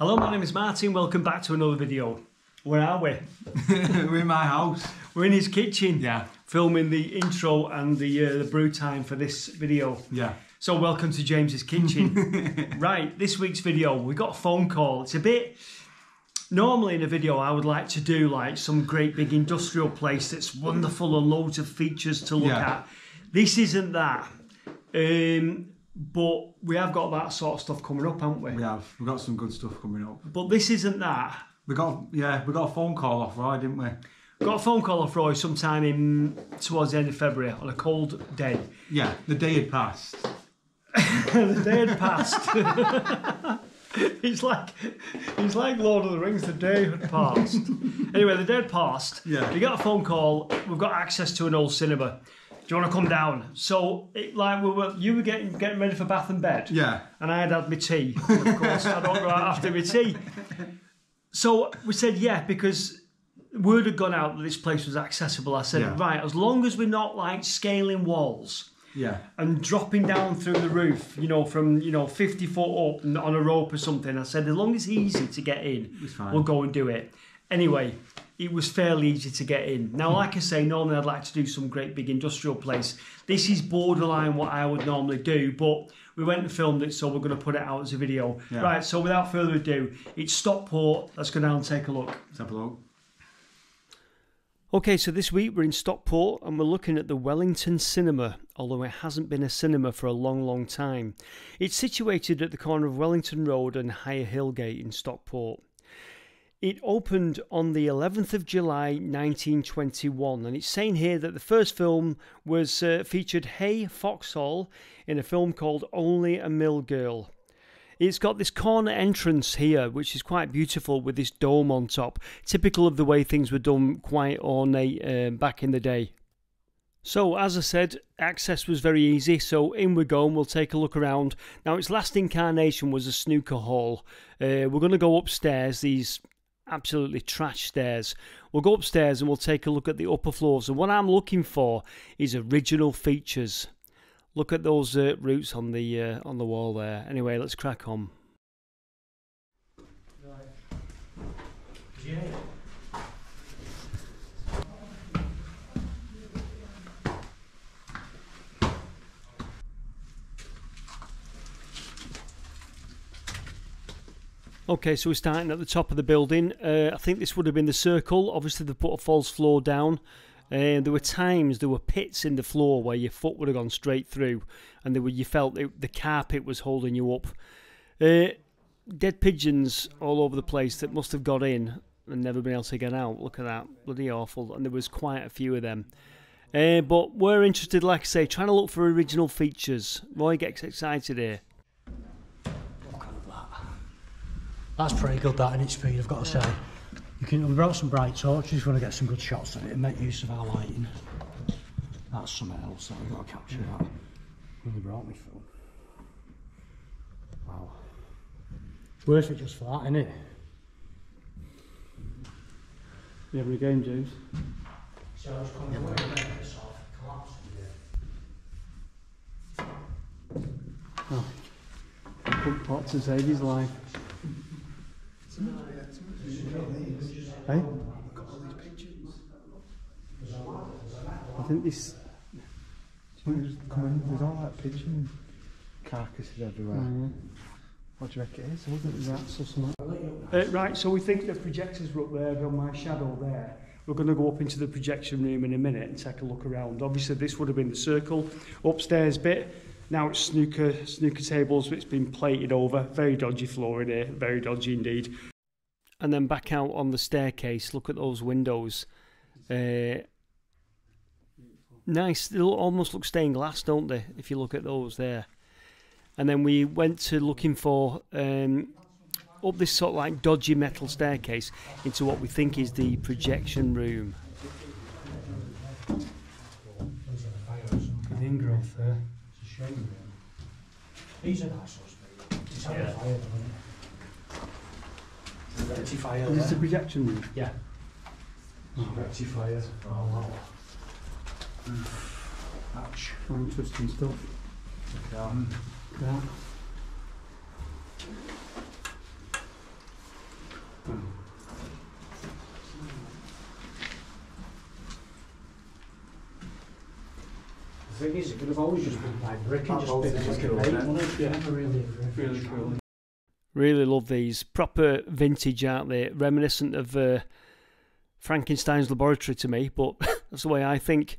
Hello, my name is Martin. Welcome back to another video. Where are we? We're in my house. We're in his kitchen. Yeah. Filming the intro and the brew time for this video. Yeah. So welcome to James's kitchen. Right, this week's video, we got a phone call. It's a bit... Normally in a video I would like to do like some great big industrial place that's wonderful and loads of features to look at. This isn't that. But we have got that sort of stuff coming up, haven't we? We have. We've got some good stuff coming up. But this isn't that. We got a phone call off Roy, didn't we? Got a phone call off Roy sometime towards the end of February on a cold day. Yeah, the day had passed. The day had passed. It's like Lord of the Rings, the day had passed. Anyway, the day had passed. Yeah. We got a phone call, we've got access to an old cinema. Do you want to come down? So, you were getting ready for bath and bed. Yeah. And I had had my tea. Of course, I don't go out after my tea. So we said, yeah, because word had gone out that this place was accessible. I said, right, as long as we're not, like, scaling walls. Yeah. And dropping down through the roof, you know, from, you know, 50 foot up on a rope or something. I said, as long as it's easy to get in, we'll go and do it. Anyway, it was fairly easy to get in. Now, like I say, normally I'd like to do some great big industrial place. This is borderline what I would normally do, but we went and filmed it, so we're going to put it out as a video. Yeah. Right, so without further ado, it's Stockport. Let's go down and take a look. Let's have a look. Okay, so this week we're in Stockport and we're looking at the Wellington Cinema, although it hasn't been a cinema for a long, long time. It's situated at the corner of Wellington Road and Higher Hillgate in Stockport. It opened on the 11th of July 1921, and it's saying here that the first film was featured Hay Foxhall in a film called Only a Mill Girl. It's got this corner entrance here, which is quite beautiful with this dome on top, typical of the way things were done, quite ornate back in the day. So, as I said, access was very easy, so in we go and we'll take a look around. Now, its last incarnation was a snooker hall. We're going to go upstairs, these absolutely trash stairs. We'll go upstairs and we'll take a look at the upper floors, and what I'm looking for is original features. Look at those roots on the wall there. Anyway, let's crack on. Yeah. Okay, so we're starting at the top of the building. I think this would have been the circle. Obviously, they put a false floor down. There were times there were pits in the floor where your foot would have gone straight through, and you felt the carpet was holding you up. Dead pigeons all over the place that must have got in and never been able to get out. Look at that, bloody awful. And there was quite a few of them. But we're interested, like I say, trying to look for original features. Roy gets excited here. That's pretty good, that, in its speed, I've got to say. We brought some bright torches if you want to get some good shots of it and make use of our lighting. That's something else, so we've got to capture that. Really brought me film. Wow. It's worth it just for that, isn't it? You having a game, James? So I was coming away and making it sort of collapse in here. Oh. Put pot to save his life. Hey? I think this. There's all that pigeon carcasses everywhere. What do you reckon it is? I wonder if rats or something. Right, so we think the projectors were up there on my shadow there. We're going to go up into the projection room in a minute and take a look around. Obviously, this would have been the circle upstairs bit. Now it's snooker tables, which has been plated over. Very dodgy floor in here, very dodgy indeed. And then back out on the staircase, look at those windows. Nice, they almost look stained glass, don't they, if you look at those there. And then we went to looking for, up this sort of like dodgy metal staircase into what we think is the projection room. Good ingrowth there. These are nice ones, mate. Dirty fire. Is this the projection room? Yeah. Dirty fire. Oh, wow. Ouch. Interesting stuff. Look at that. Thing is, it could have always just been like brick and just been like a mate, wasn't it? Yeah. Really cool. Really love these. Proper vintage, aren't they? Reminiscent of Frankenstein's laboratory to me, but that's the way I think.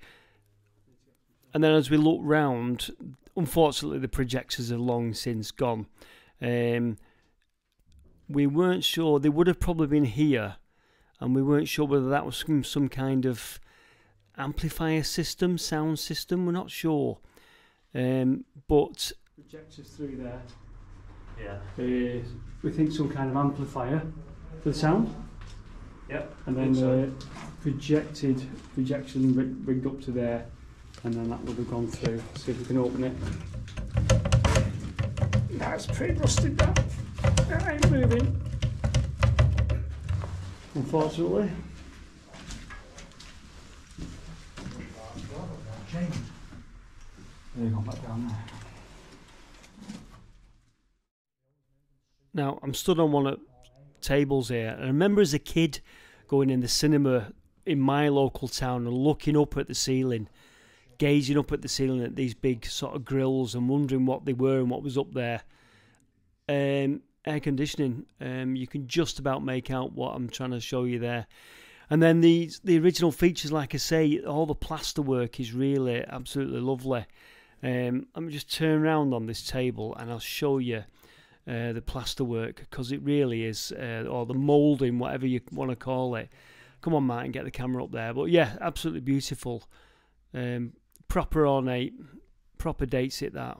And then as we look round, unfortunately the projectors are long since gone. We weren't sure, they would have probably been here, and we weren't sure whether that was some kind of amplifier system, sound system, we're not sure. But projectors through there. Yeah. We think some kind of amplifier for the sound. Yep. And then projection rigged up to there, and then that would have gone through. See if we can open it. That's pretty rusted, that. That ain't moving, unfortunately. Now, I'm stood on one of tables here. I remember as a kid going in the cinema in my local town and looking up at the ceiling, gazing up at the ceiling at these big sort of grills and wondering what they were and what was up there. Air conditioning, you can just about make out what I'm trying to show you there. And then the original features, like I say, all the plaster work is really absolutely lovely. Let me just turn around on this table and I'll show you the plaster work, because it really is, or the moulding, whatever you want to call it. Come on, Martin, get the camera up there. But yeah, absolutely beautiful. Proper ornate, proper dates it that.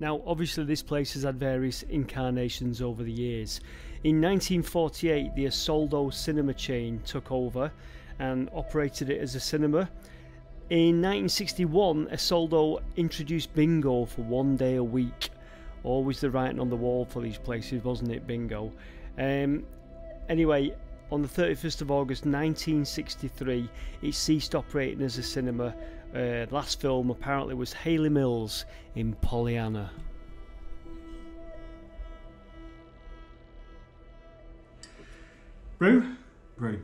Now, obviously, this place has had various incarnations over the years. In 1948, the Essoldo cinema chain took over and operated it as a cinema. In 1961, Essoldo introduced bingo for 1 day a week. Always the writing on the wall for these places, wasn't it, bingo? Anyway, on the 31st of August 1963, it ceased operating as a cinema. Last film apparently was Hayley Mills in Pollyanna. Brew? Brew.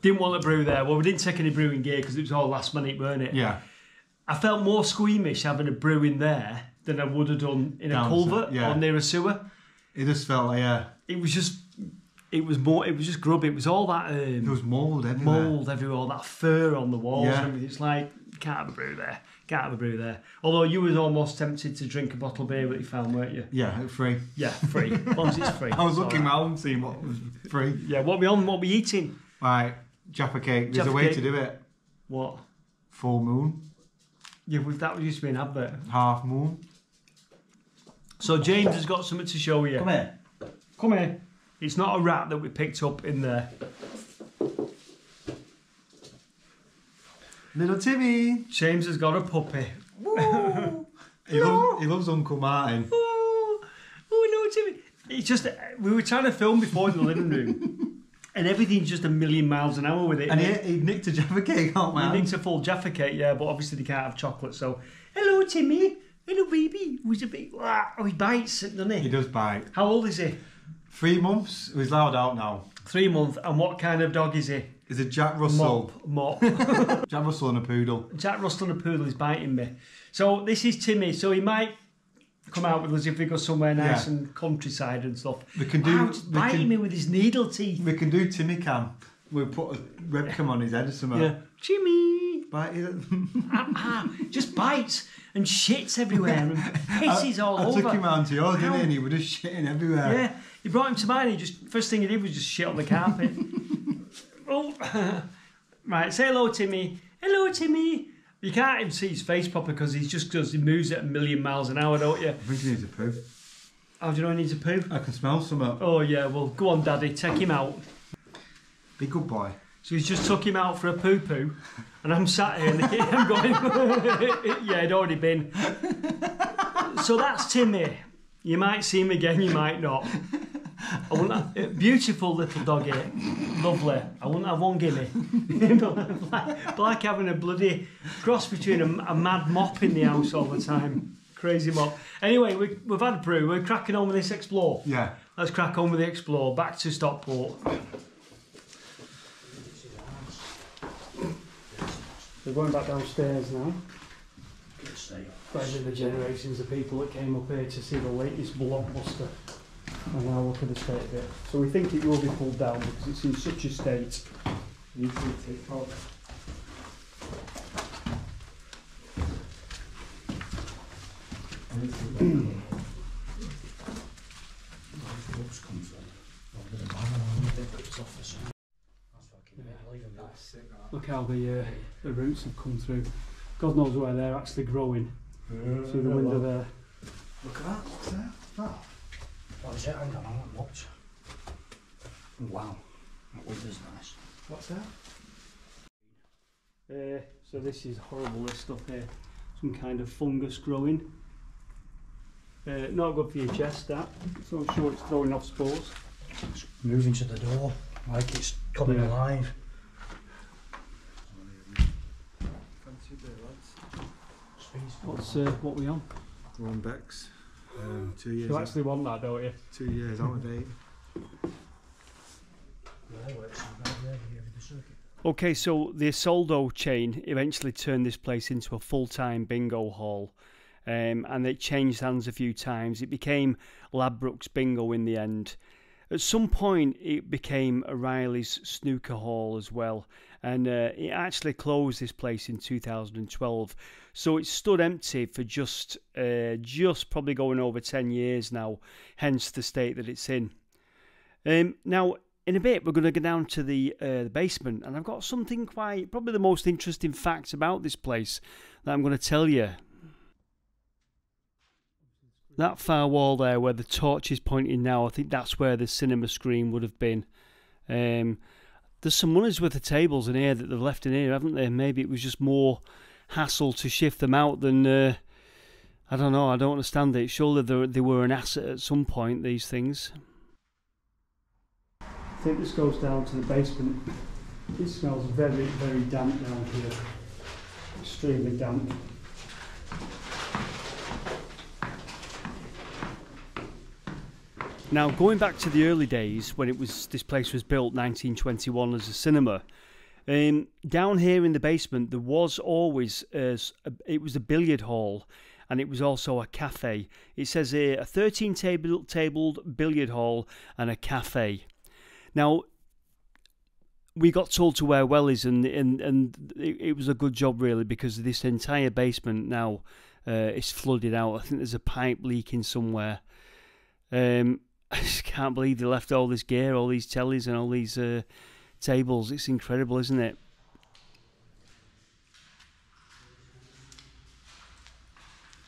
Didn't want a brew there. Well, we didn't take any brewing gear because it was all last minute, weren't it? Yeah. I felt more squeamish having a brew in there than I would have done in a culvert or near a sewer. It just felt like, yeah. It was just grubby. It was all that. There was mould everywhere. Mould everywhere. All that fur on the walls and everything. It's like, can't have a brew there. Can't have a brew there. Although you was almost tempted to drink a bottle of beer that you found, weren't you? Yeah, free. Yeah, free. As long as it's free. I was looking around seeing what was free. Yeah, what we on? What we eating? Right, Jaffa Cake. There's a way to do it. What? Full moon. Yeah, that used to be an advert. Half moon. So James has got something to show you. Come here. Come here. It's not a rat that we picked up in there. Little Timmy. James has got a puppy. He loves Uncle Martin. Oh, no, Timmy. It's just, we were trying to film before in the living room, and everything's just a million miles an hour with it. And he nicked a Jaffa Cake, oh man. He nicked a full Jaffa Cake, yeah, but obviously they can't have chocolate, so, hello, Timmy. Hello, baby. Who's a big, oh, he bites, doesn't he? He does bite. How old is he? 3 months. He's loud out now. 3 months. And what kind of dog is he? He's a Jack Russell. Mop. Jack Russell and a poodle. Jack Russell and a poodle is biting me. So this is Timmy. So he might come out with us if we go somewhere nice and countryside and stuff. We can do. Biting me with his needle teeth. We can do Timmy cam. We'll put a webcam on his head or something. Yeah. Timmy. Bite. Just bites. And shits everywhere and pisses all over. I took him out to yours, didn't he? And he was just shitting everywhere. Yeah, you brought him to mine. He just first thing he did was just shit on the carpet. Oh, right. Say hello, Timmy. Hello, Timmy. You can't even see his face proper because he's just he moves at a million miles an hour, don't you? I think he needs a poo. How do you know he needs a poo? I can smell some up. Oh yeah. Well, go on, Daddy. Take him out. Be good boy. So he's just took him out for a poo-poo, and I'm sat here and I'm going, yeah, it'd already been. So that's Timmy. You might see him again, you might not. I wouldn't have, beautiful little doggy, lovely. I wouldn't have one guinea. Like having a bloody cross between a mad mop in the house all the time. Crazy mob. Anyway, we've had a brew. We're cracking on with this Explore. Yeah. Let's crack on with the Explore. Back to Stockport. We're going back downstairs now. Those are the generations of people that came up here to see the latest blockbuster. And now look at the state of it. So we think it will be pulled down because it's in such a state. You need to take it off. Look how the roots have come through. God knows where they're actually growing. Through the window there. Look at that. What's that? What is it? Hang on, I want to watch. Wow. That window's nice. What's that? So this is horrible, this stuff here. Some kind of fungus growing. Not good for your chest, that. So I'm sure it's throwing off spores. It's moving to the door like it's coming alive. What's what we on? We're on Beck's. 2 years. You actually want that, don't you? 2 years out of 8. Okay, so the Essoldo chain eventually turned this place into a full-time bingo hall. And it changed hands a few times. It became Labbrook's Bingo in the end. At some point, it became a Riley's snooker hall as well. And it actually closed this place in 2012. So it stood empty for just probably going over 10 years now, hence the state that it's in. Now, in a bit, we're going to go down to the basement. And I've got something quite, probably the most interesting fact about this place that I'm going to tell you. That far wall there where the torch is pointing now, I think that's where the cinema screen would have been. There's some money's worth of tables in here that they've left in here, haven't they? Maybe it was just more hassle to shift them out than... I don't know, I don't understand it. Surely they were an asset at some point, these things. I think this goes down to the basement. It smells very, very damp down here. Extremely damp. Now, going back to the early days when it was this place was built, 1921, as a cinema, down here in the basement there was always it was a billiard hall, and it was also a cafe. It says here a 13-tabled billiard hall and a cafe. Now, we got told to wear wellies, and it was a good job really, because this entire basement now is flooded out. I think there's a pipe leaking somewhere. I just can't believe they left all this gear, all these tellies and all these tables. It's incredible, isn't it?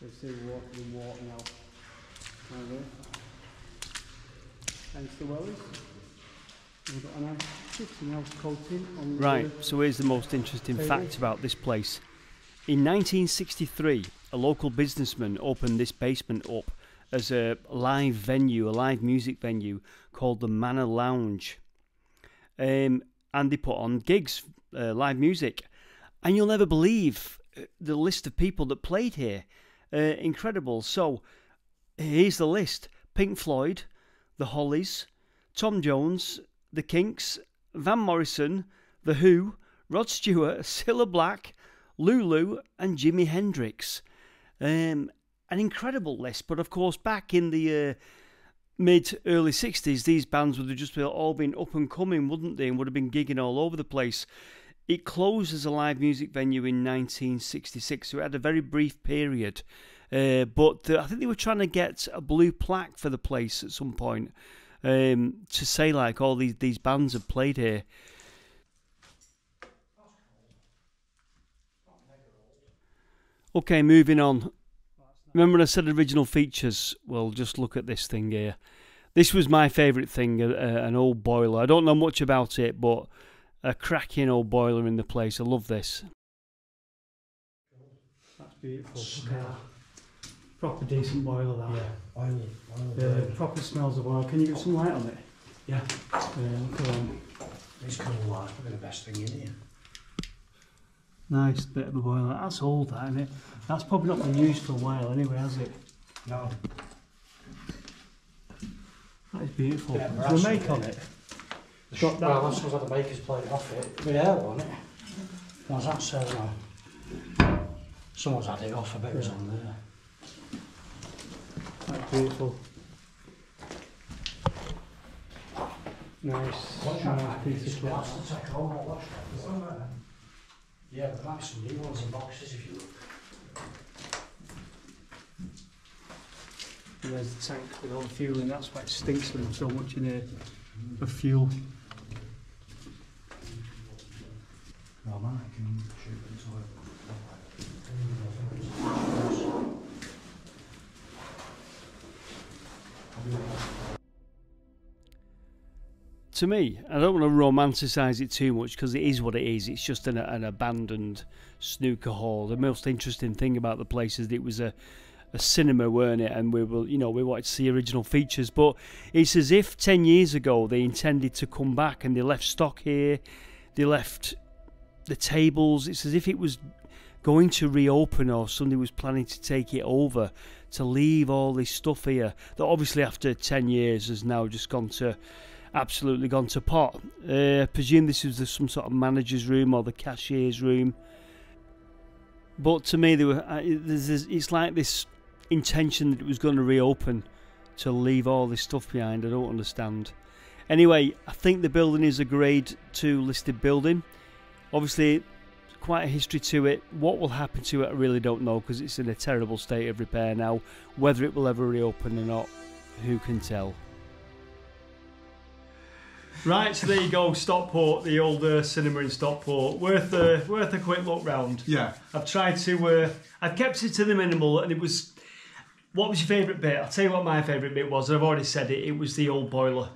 Let's see the water now. Thanks to Wellies. We've got a nice 15-ounce coating on the... Right, so here's the most interesting fact about this place. In 1963, a local businessman opened this basement up as a live venue, a live music venue called the Manor Lounge. And they put on gigs, live music. And you'll never believe the list of people that played here. Incredible. So here's the list. Pink Floyd, The Hollies, Tom Jones, The Kinks, Van Morrison, The Who, Rod Stewart, Cilla Black, Lulu and Jimi Hendrix. An incredible list, but of course back in the mid-early 60s, these bands would have just all been up and coming, wouldn't they, and would have been gigging all over the place. It closed as a live music venue in 1966, so it had a very brief period, but I think they were trying to get a blue plaque for the place at some point, to say like all these bands have played here. Okay, moving on. Remember when I said original features? Well, just look at this thing here. This was my favourite thing, an old boiler. I don't know much about it, but a cracking old boiler in the place. I love this. That's beautiful. Smell. Proper decent boiler, that. Yeah, oil. Proper smells of oil. Can you get some light on it? Yeah. Look around. These cool lights are the best thing in here. Nice bit of a boiler. That's old, that, isn't it? That's probably not been used for a while anyway, has it? No. That is beautiful. Yeah, there's a make on it. Well, that's because I had a baker's plate off it. With air on it. Was that so? Someone's had it off, I bet it was on there. That's beautiful. Nice. Nice piece of glass to take home. I'll watch that somewhere. Yeah, there might be some new ones in boxes if you look. And there's the tank with all the fuel in, that's why it stinks with so much in here of fuel. Well, man, I can shoot the toilet. To me, I don't want to romanticise it too much because it is what it is. It's just an abandoned snooker hall. The most interesting thing about the place is that it was a cinema, weren't it? And we were, you know, we wanted to see original features. But it's as if 10 years ago they intended to come back and they left stock here. They left the tables. It's as if it was going to reopen or somebody was planning to take it over, to leave all this stuff here. That obviously after 10 years has now just gone to... absolutely gone to pot. I presume this was some sort of manager's room or the cashier's room. But to me, it's like this intention that it was going to reopen to leave all this stuff behind. I don't understand. Anyway, I think the building is a Grade 2 listed building. Obviously, quite a history to it. What will happen to it, I really don't know because it's in a terrible state of repair now. Whether it will ever reopen or not, who can tell? Right, so there you go, Stockport, the old cinema in Stockport. Worth a quick look round. Yeah. I've tried to, I've kept it to the minimal, and it was, what was your favourite bit? I'll tell you what my favourite bit was, and I've already said it, it was the old boiler.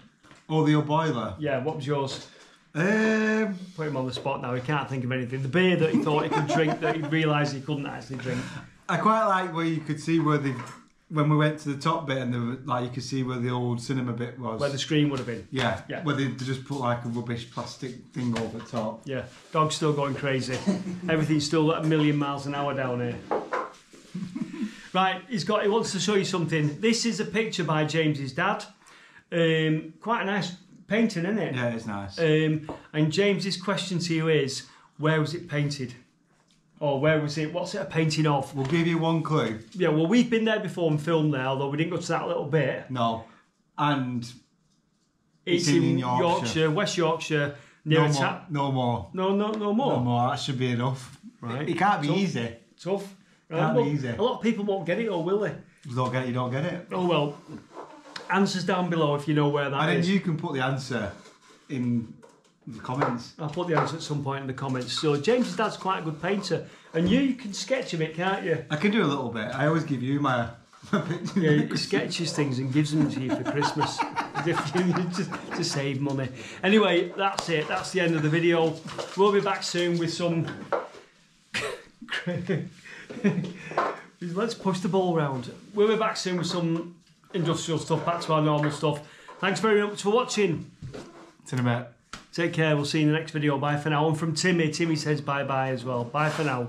Oh, the old boiler? Yeah, what was yours? Put him on the spot now, he can't think of anything. The beer that he thought he could drink, that he realised he couldn't actually drink. I quite like where you could see where the... when we went to the top bit and there were, like, you could see where the old cinema bit was. Where the screen would have been. Yeah, yeah. Where they just put like a rubbish plastic thing over the top. Yeah, dog's still going crazy. Everything's still at a million miles an hour down here. Right, he wants to show you something. This is a picture by James's dad. Quite a nice painting, isn't it? Yeah, it's nice. And James's question to you is, where was it painted? Or where was it? What's it a painting of? We'll give you one clue. Yeah, well, we've been there before and filmed there, although we didn't go to that little bit. No. And it's in Yorkshire, West Yorkshire, near a tap. No more. No more. No more. That should be enough. Right. It can't be easy. Tough. Right? Can't be easy. A lot of people won't get it, or will they? You don't get it. Oh, well. Answers down below if you know where that is. And then you can put the answer in... the comments. I'll put the answer at some point in the comments. So James's dad's quite a good painter, and you can sketch a bit, can't you? I can do a little bit. I always give you my pictures. Yeah, he sketches things and gives them to you for Christmas to save money. Anyway, that's it. That's the end of the video. We'll be back soon with some. Let's push the ball round. We'll be back soon with some industrial stuff, back to our normal stuff. Thanks very much for watching. Take care, we'll see you in the next video. Bye for now. And from Timmy, Timmy says bye bye as well. Bye for now.